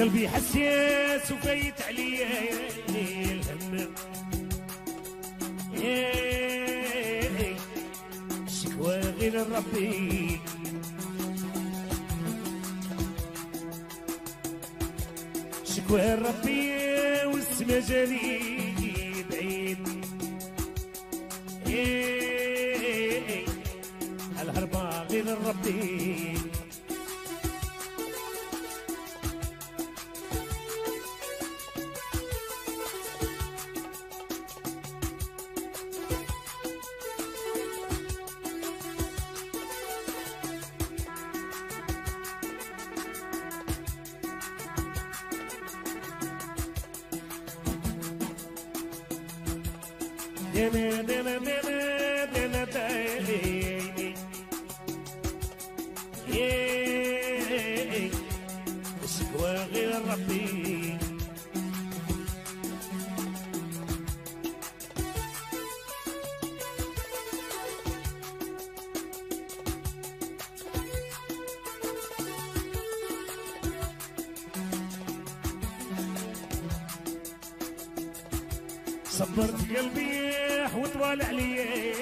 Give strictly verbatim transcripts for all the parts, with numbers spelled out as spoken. قلبي حساس وفايت عليا يا الهم يا الشكوى غير ربي شكوى ربي والسما جاني بعيد يا الهربة غير ربي ديما ديما ديما ديما دايلي ياي الشكوى غير ربي صبرت قلبي وطوال عليا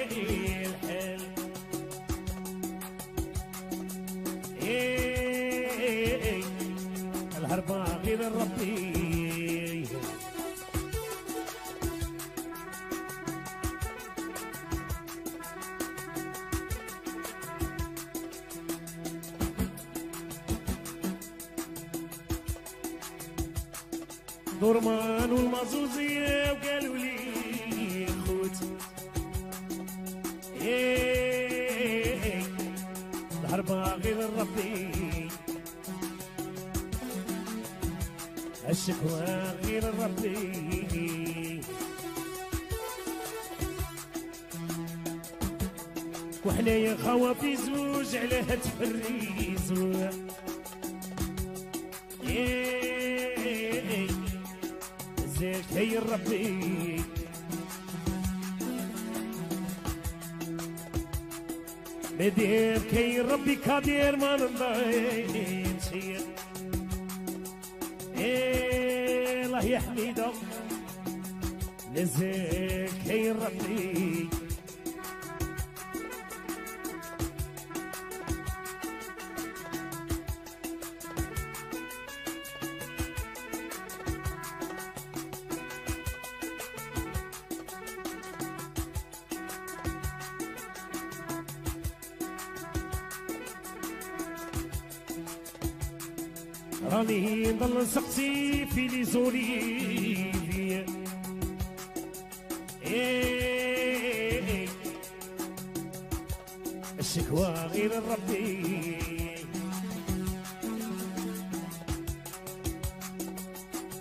الحال ايه الهربة غير ربي درمان والمازوزية وقالوا لي الهربة غير ربي الشكوى غير ربي وحنايا خوا في زوج علاه تفريزوا زيك هي ربي بدير كي ربي كبير ما نضيعش ايه الله يحمي دم نزيك كي ربي راني نضل سقسي في لي زوليفيا ايه الشكوى غير ربي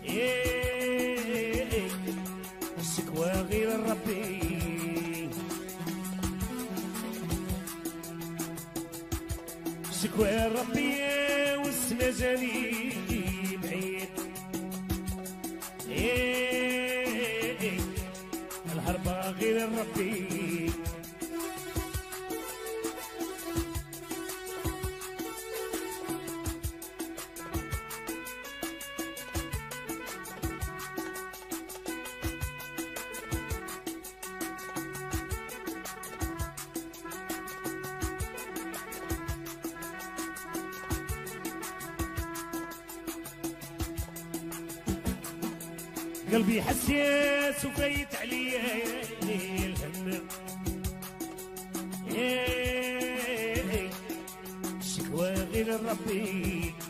ايه الشكوى غير ربي الشكوى ربي والسما جاني بعيد ايه الهربة غير ربي قلبي حساس وفايت عليا يا الهم يا الشكوى غير ربي